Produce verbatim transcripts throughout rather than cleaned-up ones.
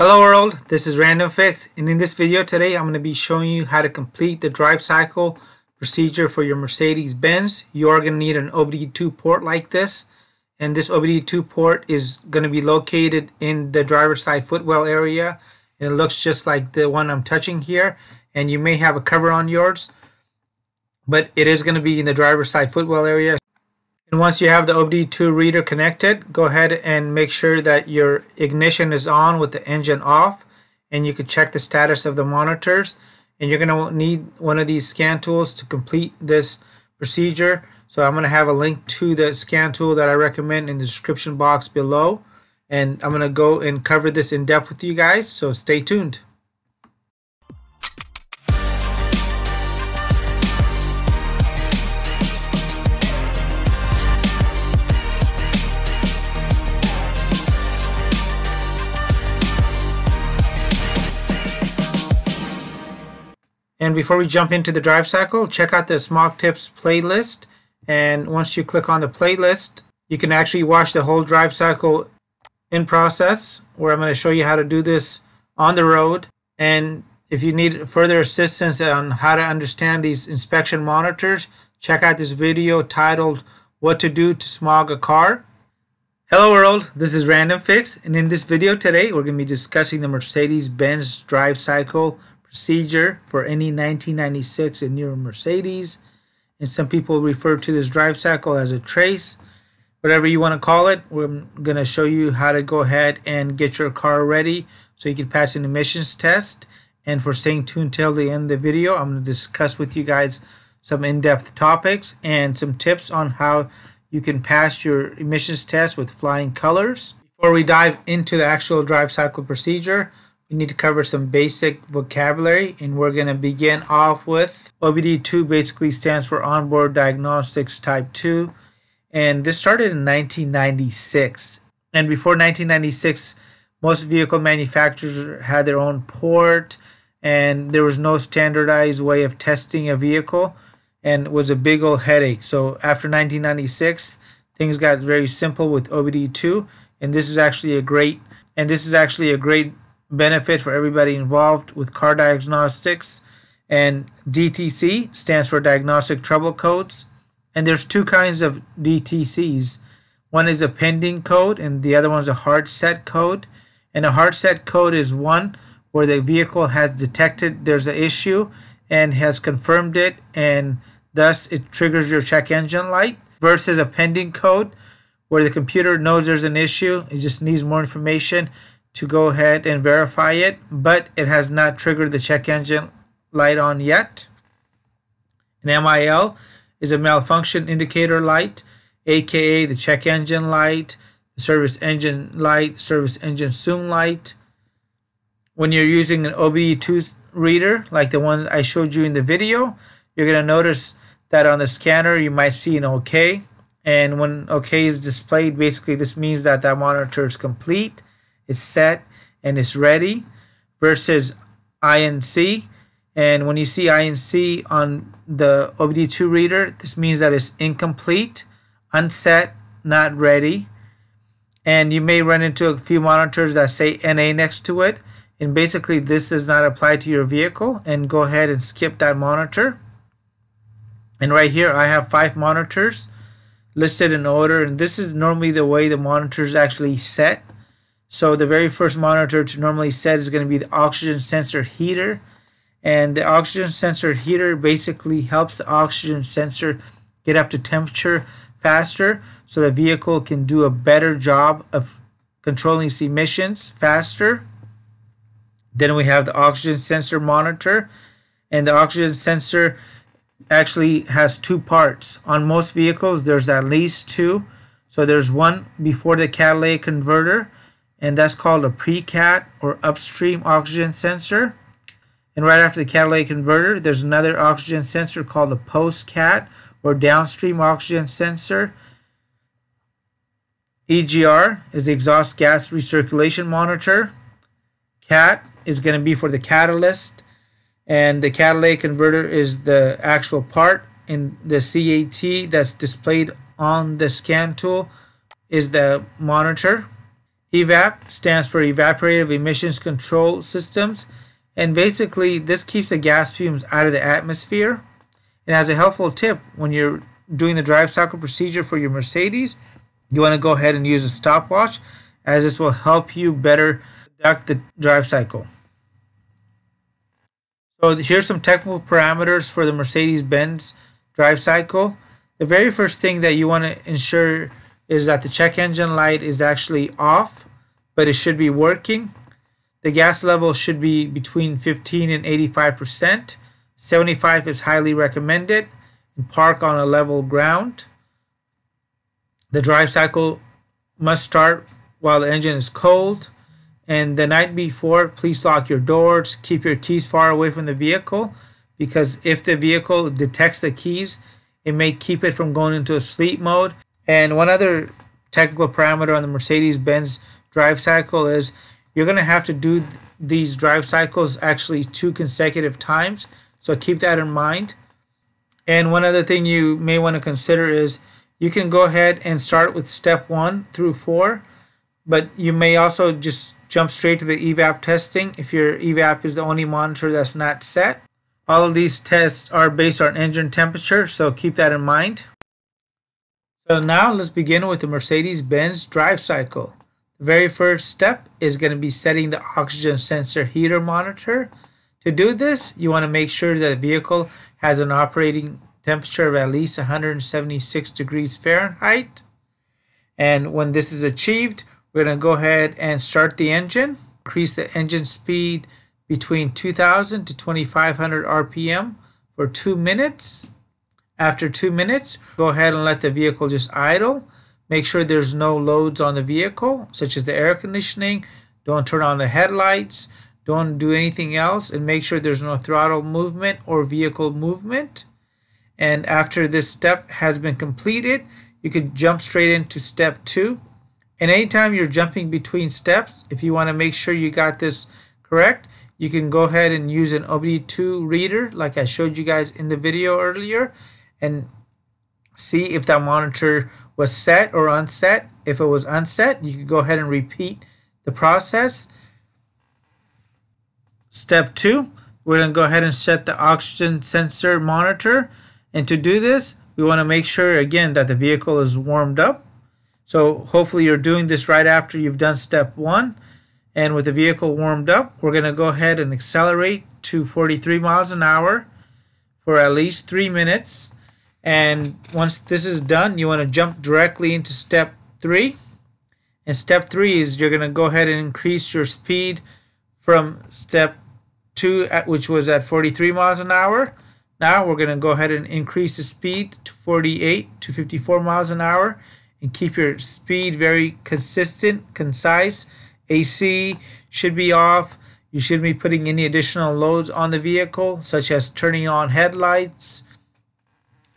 Hello world, this is RandomFix, and in this video today I'm going to be showing you how to complete the drive cycle procedure for your Mercedes-Benz. You are going to need an O B D two port like this, and this O B D two port is going to be located in the driver's side footwell area. It looks just like the one I'm touching here, and you may have a cover on yours, but it is going to be in the driver's side footwell area. And once you have the O B D two reader connected, go ahead and make sure that your ignition is on with the engine off, and you can check the status of the monitors. And you're going to need one of these scan tools to complete this procedure. So I'm going to have a link to the scan tool that I recommend in the description box below, and I'm going to go and cover this in depth with you guys, so stay tuned. And before we jump into the drive cycle, check out the Smog Tips playlist, and once you click on the playlist, you can actually watch the whole drive cycle in process, where I'm going to show you how to do this on the road. And if you need further assistance on how to understand these inspection monitors, check out this video titled "What to Do to Smog a Car." Hello world, this is RandomFix, and in this video today we're going to be discussing the Mercedes-Benz drive cycle procedure for any nineteen ninety-six and newer Mercedes, and some people refer to this drive cycle as a trace, whatever you want to call it. We're going to show you how to go ahead and get your car ready so you can pass an emissions test. And for staying tuned till the end of the video, I'm going to discuss with you guys some in-depth topics and some tips on how you can pass your emissions test with flying colors. Before we dive into the actual drive cycle procedure, we need to cover some basic vocabulary, and we're going to begin off with O B D two. Basically stands for Onboard Diagnostics Type two, and this started in nineteen ninety-six. And before nineteen ninety-six, most vehicle manufacturers had their own port, and there was no standardized way of testing a vehicle, and it was a big old headache. So after nineteen ninety-six, things got very simple with O B D two, and this is actually a great and this is actually a great benefit for everybody involved with car diagnostics. And D T C stands for Diagnostic Trouble Codes, and there's two kinds of D T Cs. One is a pending code, and the other one is a hard set code. And a hard set code is one where the vehicle has detected there's an issue and has confirmed it, and thus it triggers your check engine light, versus a pending code where the computer knows there's an issue, it just needs more information to go ahead and verify it, but it has not triggered the check engine light on yet. An M I L is a malfunction indicator light, aka the check engine light, the service engine light, service engine zoom light. When you're using an O B D two reader like the one I showed you in the video, you're going to notice that on the scanner you might see an OK, and when OK is displayed, basically this means that that monitor is complete, is set, and it's ready, versus I N C. And when you see I N C on the O B D two reader, this means that it's incomplete, unset, not ready. And you may run into a few monitors that say N A next to it, and basically this does not apply to your vehicle, and go ahead and skip that monitor. And right here I have five monitors listed in order, and this is normally the way the monitors actually set. So the very first monitor to normally set is going to be the oxygen sensor heater, and the oxygen sensor heater basically helps the oxygen sensor get up to temperature faster, so the vehicle can do a better job of controlling its emissions faster. Then we have the oxygen sensor monitor, and the oxygen sensor actually has two parts. On most vehicles there's at least two, so there's one before the catalytic converter, and that's called a pre-cat or upstream oxygen sensor. And right after the catalytic converter, there's another oxygen sensor called the post-cat or downstream oxygen sensor. E G R is the exhaust gas recirculation monitor. C A T is going to be for the catalyst, and the catalytic converter is the actual part. And the C A T that's displayed on the scan tool is the monitor. E VAP stands for Evaporative Emissions Control Systems, and basically this keeps the gas fumes out of the atmosphere. And as a helpful tip, when you're doing the drive cycle procedure for your Mercedes, you want to go ahead and use a stopwatch, as this will help you better conduct the drive cycle. So here's some technical parameters for the Mercedes-Benz drive cycle. The very first thing that you want to ensure is that the check engine light is actually off, but it should be working. The gas level should be between fifteen and eighty-five percent. seventy-five is highly recommended. And park on a level ground. The drive cycle must start while the engine is cold. And the night before, please lock your doors. Keep your keys far away from the vehicle, because if the vehicle detects the keys, it may keep it from going into a sleep mode. And one other technical parameter on the Mercedes-Benz drive cycle is you're going to have to do th- these drive cycles actually two consecutive times. So keep that in mind. And one other thing you may want to consider is you can go ahead and start with step one through four, but you may also just jump straight to the E VAP testing if your E VAP is the only monitor that's not set. All of these tests are based on engine temperature, so keep that in mind. So now let's begin with the Mercedes-Benz drive cycle. The very first step is going to be setting the oxygen sensor heater monitor. To do this, you want to make sure that the vehicle has an operating temperature of at least one hundred seventy-six degrees Fahrenheit. And when this is achieved, we're going to go ahead and start the engine. Increase the engine speed between two thousand to twenty-five hundred R P M for two minutes. After two minutes, go ahead and let the vehicle just idle. Make sure there's no loads on the vehicle, such as the air conditioning. Don't turn on the headlights. Don't do anything else, and make sure there's no throttle movement or vehicle movement. And after this step has been completed, you can jump straight into step two. And anytime you're jumping between steps, if you want to make sure you got this correct, you can go ahead and use an O B D two reader like I showed you guys in the video earlier and see if that monitor was set or unset. If it was unset, you can go ahead and repeat the process. Step two, we're going to go ahead and set the oxygen sensor monitor. And to do this, we want to make sure again that the vehicle is warmed up. So hopefully you're doing this right after you've done step one. And with the vehicle warmed up, we're going to go ahead and accelerate to forty-three miles an hour for at least three minutes. And once this is done, you want to jump directly into step three. And step three is you're going to go ahead and increase your speed from step two, at, which was at forty-three miles an hour. Now we're going to go ahead and increase the speed to forty-eight to fifty-four miles an hour, and keep your speed very consistent, concise. A C should be off. You shouldn't be putting any additional loads on the vehicle, such as turning on headlights.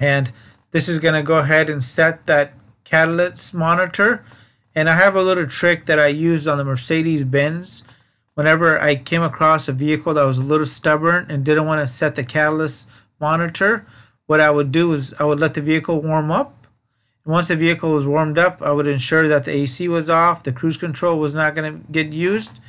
And this is going to go ahead and set that catalyst monitor. And I have a little trick that I use on the Mercedes-Benz. Whenever I came across a vehicle that was a little stubborn and didn't want to set the catalyst monitor, what I would do is I would let the vehicle warm up. And once the vehicle was warmed up, I would ensure that the A C was off, the cruise control was not going to get used.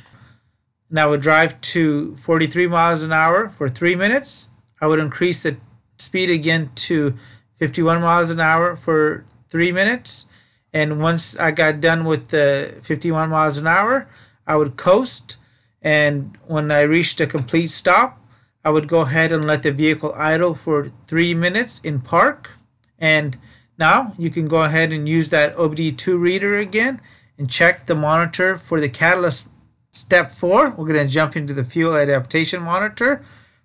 And I would drive to forty-three miles an hour for three minutes. I would increase the speed again to fifty-one miles an hour for three minutes. And once I got done with the fifty-one miles an hour, I would coast. And when I reached a complete stop, I would go ahead and let the vehicle idle for three minutes in park. And now you can go ahead and use that O B D two reader again and check the monitor for the catalyst. Step four, we're going to jump into the fuel adaptation monitor.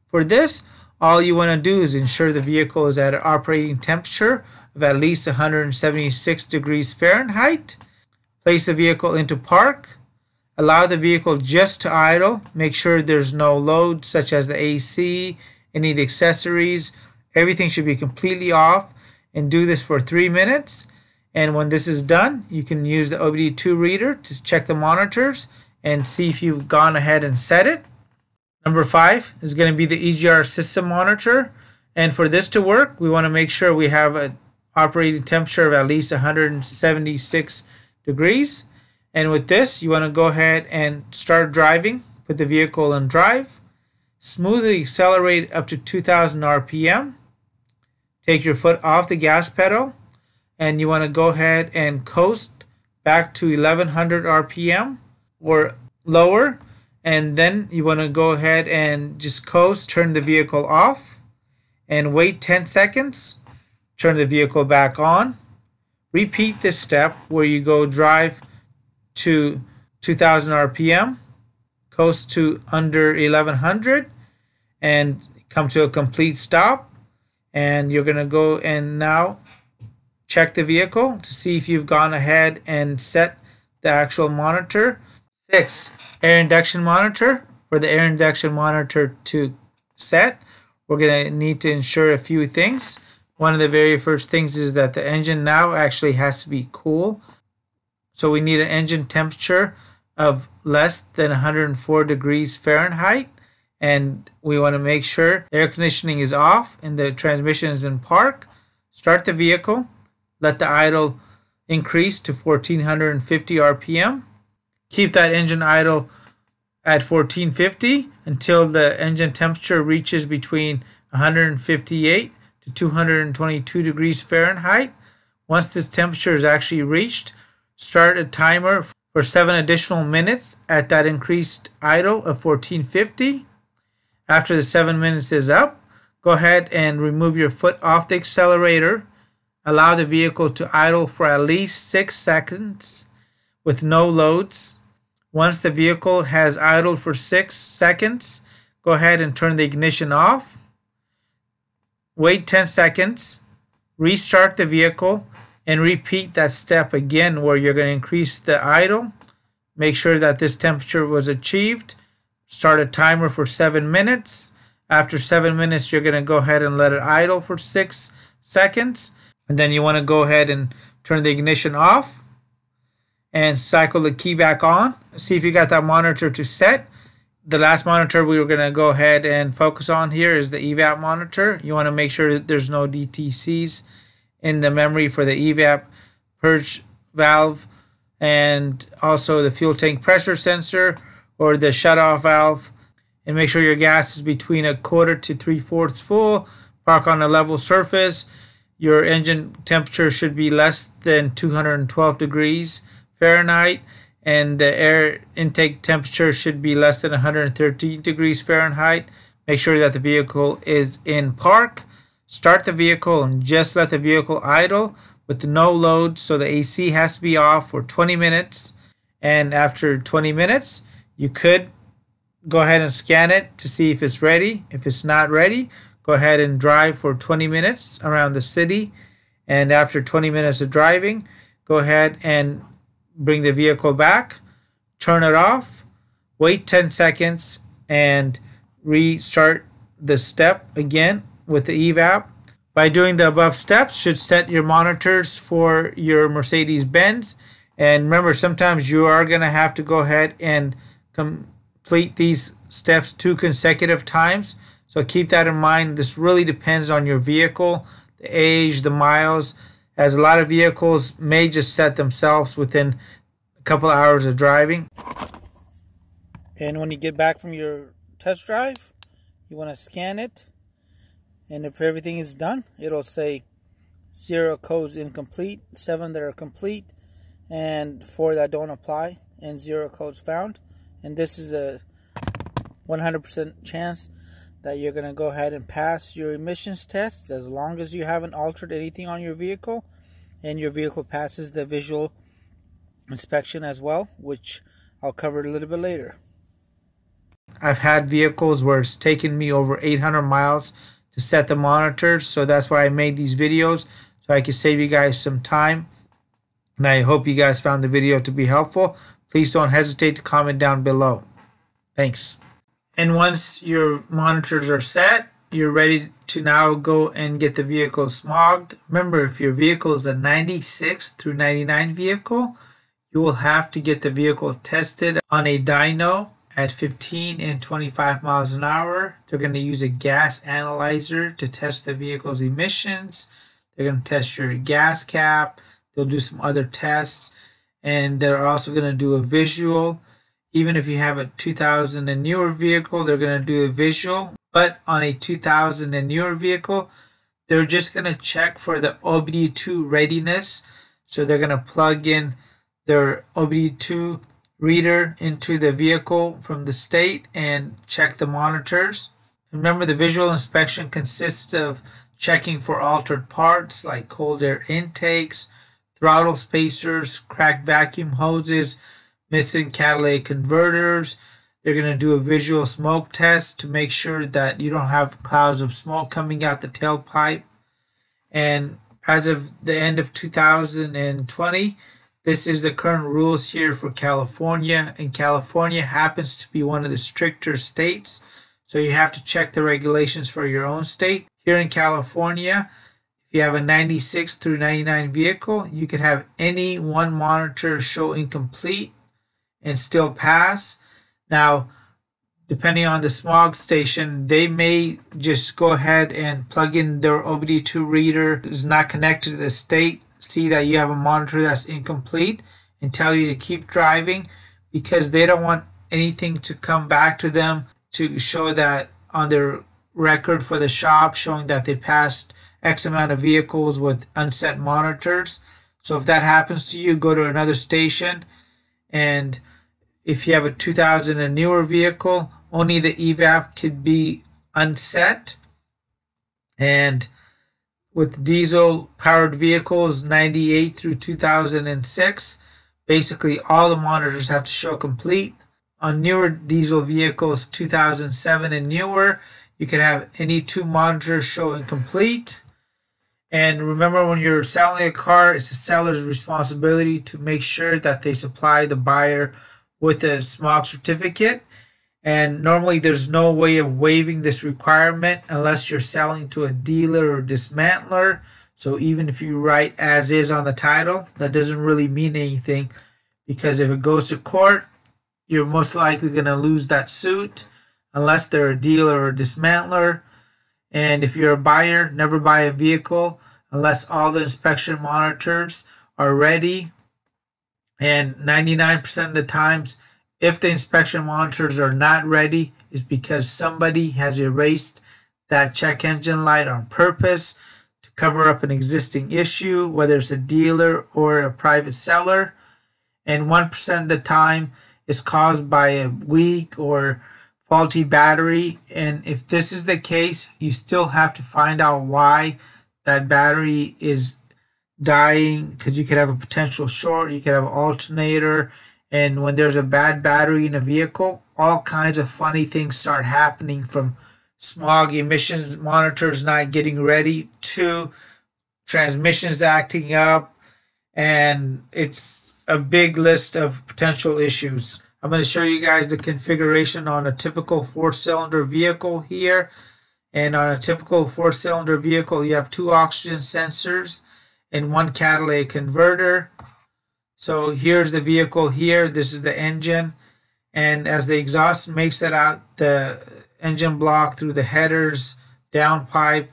For this, all you want to do is ensure the vehicle is at an operating temperature of at least one hundred seventy-six degrees Fahrenheit. Place the vehicle into park. Allow the vehicle just to idle. Make sure there's no load, such as the A C, any of the accessories. Everything should be completely off, and do this for three minutes. And when this is done, you can use the O B D two reader to check the monitors and see if you've gone ahead and set it. Number five is going to be the E G R system monitor. And for this to work, we want to make sure we have an operating temperature of at least one hundred seventy-six degrees. And with this, you want to go ahead and start driving, put the vehicle on drive, smoothly accelerate up to two thousand R P M, take your foot off the gas pedal, and you want to go ahead and coast back to eleven hundred R P M or lower, and then you want to go ahead and just coast, turn the vehicle off, and wait ten seconds, turn the vehicle back on. Repeat this step where you go drive to two thousand R P M, coast to under eleven hundred, and come to a complete stop. And you're going to go and now check the vehicle to see if you've gone ahead and set the actual monitor. Six, air induction monitor. For the air induction monitor to set, we're going to need to ensure a few things. One of the very first things is that the engine now actually has to be cool. So we need an engine temperature of less than one hundred four degrees Fahrenheit. And we want to make sure air conditioning is off and the transmission is in park. Start the vehicle. Let the idle increase to fourteen fifty R P M. Keep that engine idle at fourteen fifty until the engine temperature reaches between one hundred fifty-eight to two hundred twenty-two degrees Fahrenheit. Once this temperature is actually reached, start a timer for seven additional minutes at that increased idle of fourteen fifty. After the seven minutes is up, go ahead and remove your foot off the accelerator. Allow the vehicle to idle for at least six seconds with no loads. Once the vehicle has idled for six seconds, go ahead and turn the ignition off. Wait ten seconds, restart the vehicle, and repeat that step again where you're going to increase the idle. Make sure that this temperature was achieved. Start a timer for seven minutes. After seven minutes, you're going to go ahead and let it idle for six seconds. And then you want to go ahead and turn the ignition off and cycle the key back on. See if you got that monitor to set. The last monitor we were going to go ahead and focus on here is the E VAP monitor. You want to make sure that there's no D T Cs in the memory for the E VAP purge valve, and also the fuel tank pressure sensor or the shutoff valve. And make sure your gas is between a quarter to three-fourths full. Park on a level surface. Your engine temperature should be less than two hundred twelve degrees Fahrenheit, and the air intake temperature should be less than one hundred thirteen degrees Fahrenheit. Make sure that the vehicle is in park. Start the vehicle and just let the vehicle idle with no load, so the A C has to be off for twenty minutes. And after twenty minutes, you could go ahead and scan it to see if it's ready. If it's not ready, go ahead and drive for twenty minutes around the city, and after twenty minutes of driving, go ahead and bring the vehicle back, turn it off, wait ten seconds, and restart the step again with the E VAP. By doing the above steps, should set your monitors for your Mercedes-Benz. And remember, sometimes you are going to have to go ahead and complete these steps two consecutive times. So keep that in mind. This really depends on your vehicle, the age, the miles, as a lot of vehicles may just set themselves within a couple hours of driving. And when you get back from your test drive, you want to scan it. And if everything is done, it'll say zero codes incomplete, seven that are complete, and four that don't apply, and zero codes found. And this is a one hundred percent chance that you're going to go ahead and pass your emissions tests as long as you haven't altered anything on your vehicle, and your vehicle passes the visual inspection as well, which I'll cover a little bit later. I've had vehicles where it's taken me over eight hundred miles to set the monitors, so that's why I made these videos, so I can save you guys some time. And I hope you guys found the video to be helpful. Please don't hesitate to comment down below. Thanks. And once your monitors are set, you're ready to now go and get the vehicle smogged. Remember, if your vehicle is a ninety-six through ninety-nine vehicle, you will have to get the vehicle tested on a dyno at fifteen and twenty-five miles an hour. They're going to use a gas analyzer to test the vehicle's emissions. They're going to test your gas cap. They'll do some other tests. and they're also going to do a visual. Even if you have a two thousand and newer vehicle, they're going to do a visual. But on a two thousand and newer vehicle, they're just going to check for the O B D two readiness. So they're going to plug in their O B D two reader into the vehicle from the state and check the monitors. Remember, the visual inspection consists of checking for altered parts like cold air intakes, throttle spacers, cracked vacuum hoses, missing catalytic converters. They're going to do a visual smoke test to make sure that you don't have clouds of smoke coming out the tailpipe. And as of the end of two thousand twenty, this is the current rules here for California. And California happens to be one of the stricter states, so you have to check the regulations for your own state. Here in California, if you have a ninety-six through ninety-nine vehicle, you could have any one monitor show incomplete and still pass. Now, depending on the smog station, they may just go ahead and plug in their O B D two reader is not connected to the state, see that you have a monitor that's incomplete, and tell you to keep driving, because they don't want anything to come back to them to show that on their record for the shop showing that they passed X amount of vehicles with unset monitors. So if that happens to you, go to another station. And if you have a two thousand and newer vehicle, only the E VAP could be unset. And with diesel powered vehehicles ninety-eight through two thousand six, basically all the monitors have to show complete. On newer diesel vehicles two thousand seven and newer, you can have any two monitors show incomplete. And remember, when you're selling a car, it's the seller's responsibility to make sure that they supply the buyer with a smog certificate. And normally there's no way of waiving this requirement unless you're selling to a dealer or dismantler. So even if you write as is on the title, that doesn't really mean anything, because if it goes to court, you're most likely going to lose that suit unless they're a dealer or dismantler. And if you're a buyer, never buy a vehicle unless all the inspection monitors are ready. And ninety-nine percent of the times, if the inspection monitors are not ready, is because somebody has erased that check engine light on purpose to cover up an existing issue, whether it's a dealer or a private seller. And one percent of the time is caused by a weak or faulty battery. And if this is the case, you still have to find out why that battery is dying, because you could have a potential short, you could have an alternator. And when there's a bad battery in a vehicle, all kinds of funny things start happening, from smog emissions monitors not getting ready to transmissions acting up. And it's a big list of potential issues. I'm going to show you guys the configuration on a typical four-cylinder vehicle here. And on a typical four-cylinder vehicle, you have two oxygen sensors and one catalytic converter. So here's the vehicle here. This is the engine. And as the exhaust makes it out the engine block through the headers, downpipe,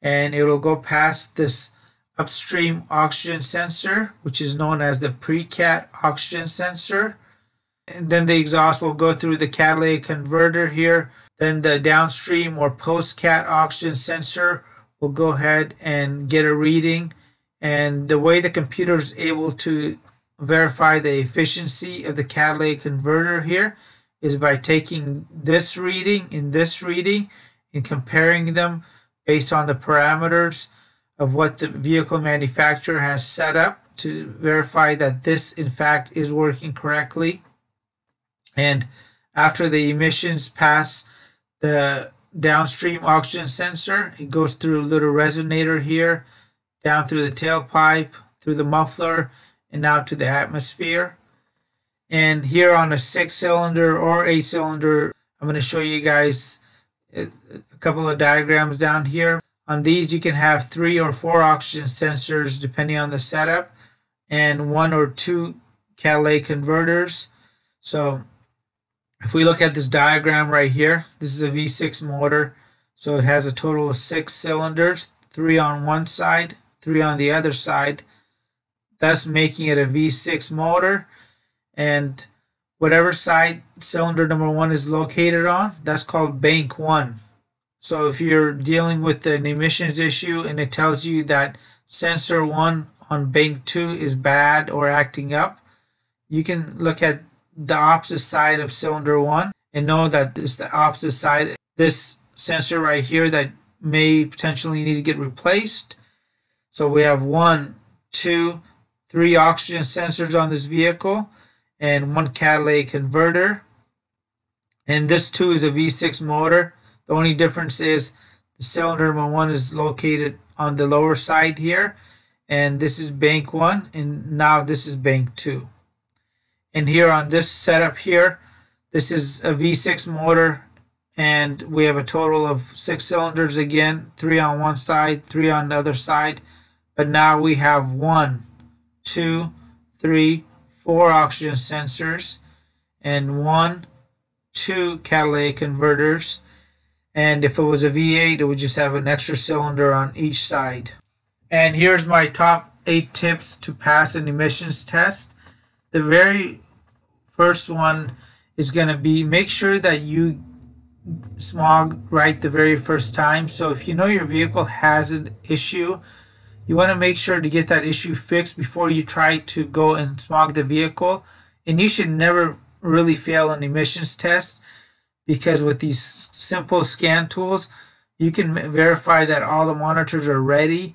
and it will go past this upstream oxygen sensor, which is known as the pre-C A T oxygen sensor. And then the exhaust will go through the catalytic converter here. Then the downstream or post-C A T oxygen sensor will go ahead and get a reading. And the way the computer is able to verify the efficiency of the catalytic converter here is by taking this reading and this reading and comparing them based on the parameters of what the vehicle manufacturer has set up to verify that this, in fact, is working correctly. And after the emissions pass the downstream oxygen sensor, it goes through a little resonator here, down through the tailpipe, through the muffler, and out to the atmosphere. And here on a six-cylinder or eight-cylinder, I'm going to show you guys a couple of diagrams down here. On these, you can have three or four oxygen sensors depending on the setup, and one or two catalytic converters. So if we look at this diagram right here, this is a V six motor. So it has a total of six cylinders, three on one side, three on the other side. thus making it a V six motor. And whatever side cylinder number one is located on, that's called bank one. So if you're dealing with an emissions issue and it tells you that sensor one on bank two is bad or acting up, you can look at the opposite side of cylinder one and know that it's the opposite side. This sensor right here that may potentially need to get replaced. So we have one, two, three oxygen sensors on this vehicle and one catalytic converter. And this too is a V six motor. The only difference is the cylinder number one is located on the lower side here, and this is bank one, and now this is bank two. And here on this setup here, this is a V six motor, and we have a total of six cylinders again, three on one side, three on the other side, but now we have one, two, three, four oxygen sensors, and one, two catalytic converters. And if it was a V eight, it would just have an extra cylinder on each side. And here's my top eight tips to pass an emissions test. The very first one is going to be make sure that you smog right the very first time. So if you know your vehicle has an issue, you want to make sure to get that issue fixed before you try to go and smog the vehicle. And you should never really fail an emissions test, because with these simple scan tools, you can verify that all the monitors are ready.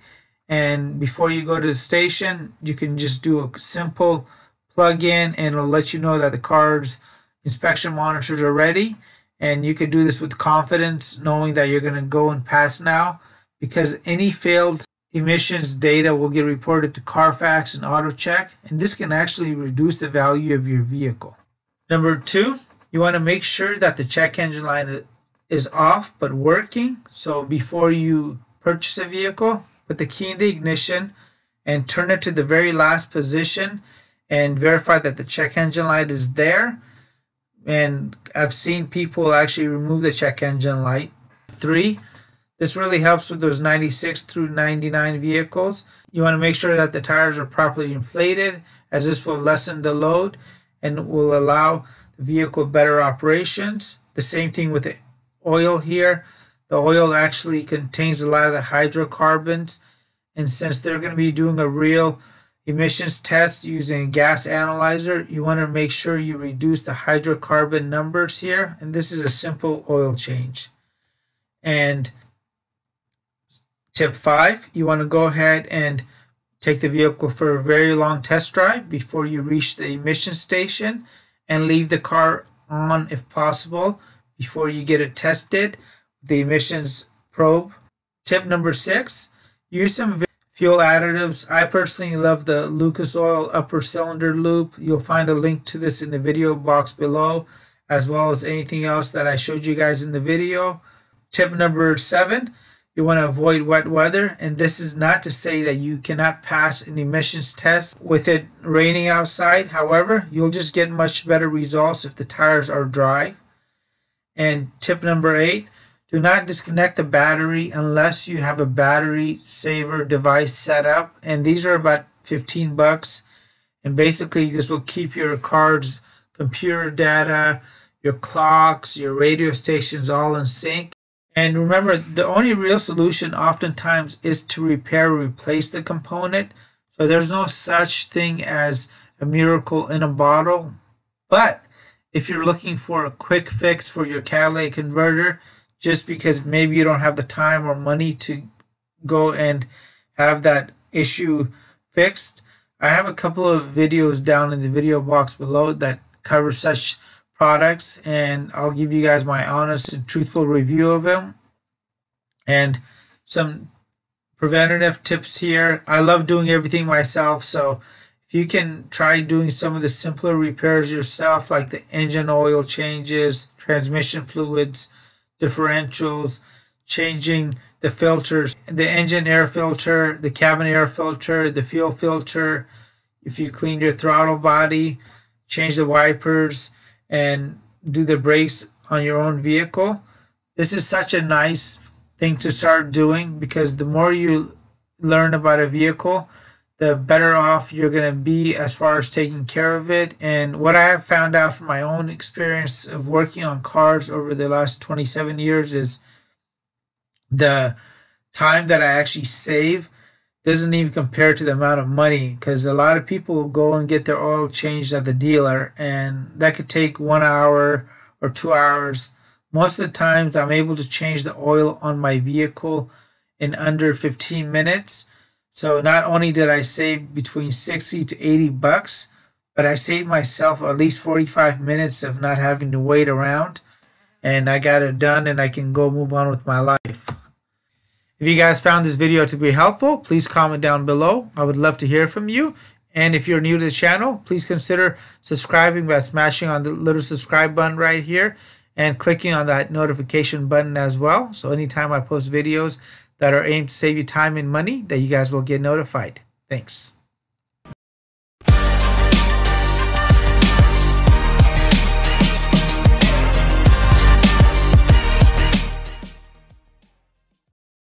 And before you go to the station, you can just do a simple plug in and it'll let you know that the car's inspection monitors are ready. And you can do this with confidence, knowing that you're going to go and pass now, because any failed emissions data will get reported to Carfax and AutoCheck. And this can actually reduce the value of your vehicle. Number two, you want to make sure that the check engine light is off but working. So before you purchase a vehicle, put the key in the ignition and turn it to the very last position and verify that the check engine light is there. And I've seen people actually remove the check engine light. Three, this really helps with those ninety-six through ninety-nine vehicles. You want to make sure that the tires are properly inflated, as this will lessen the load and will allow vehicle better operations. The same thing with the oil here. The oil actually contains a lot of the hydrocarbons, and since they're going to be doing a real emissions test using a gas analyzer, you want to make sure you reduce the hydrocarbon numbers here. And this is a simple oil change. And tip five, you want to go ahead and take the vehicle for a very long test drive before you reach the emission station, and leave the car on if possible before you get it tested with the emissions probe. Tip number six, use some fuel additives. I personally love the Lucas Oil upper cylinder lube. You'll find a link to this in the video box below, as well as anything else that I showed you guys in the video. Tip number seven, you want to avoid wet weather. And this is not to say that you cannot pass an emissions test with it raining outside. However, you'll just get much better results if the tires are dry. And tip number eight, do not disconnect the battery unless you have a battery saver device set up. And these are about fifteen bucks. And basically this will keep your car's computer data, your clocks, your radio stations all in sync. And remember, the only real solution oftentimes is to repair or replace the component. So there's no such thing as a miracle in a bottle. But if you're looking for a quick fix for your catalytic converter, just because maybe you don't have the time or money to go and have that issue fixed, I have a couple of videos down in the video box below that cover such products, and I'll give you guys my honest and truthful review of them and some preventative tips here. I love doing everything myself, so if you can try doing some of the simpler repairs yourself, like the engine oil changes, transmission fluids, differentials, changing the filters, the engine air filter, the cabin air filter, the fuel filter, if you clean your throttle body, change the wipers, and do the brakes on your own vehicle. This is such a nice thing to start doing, because the more you learn about a vehicle, the better off you're going to be as far as taking care of it. And what I have found out from my own experience of working on cars over the last twenty-seven years is the time that I actually save doesn't even compare to the amount of money, because a lot of people go and get their oil changed at the dealer, and that could take one hour or two hours. Most of the times I'm able to change the oil on my vehicle in under fifteen minutes. So not only did I save between sixty to eighty bucks, but I saved myself at least forty-five minutes of not having to wait around, and I got it done and I can go move on with my life. If you guys found this video to be helpful, please comment down below. I would love to hear from you. And if you're new to the channel, please consider subscribing by smashing on the little subscribe button right here and clicking on that notification button as well. So anytime I post videos that are aimed to save you time and money, that you guys will get notified. Thanks.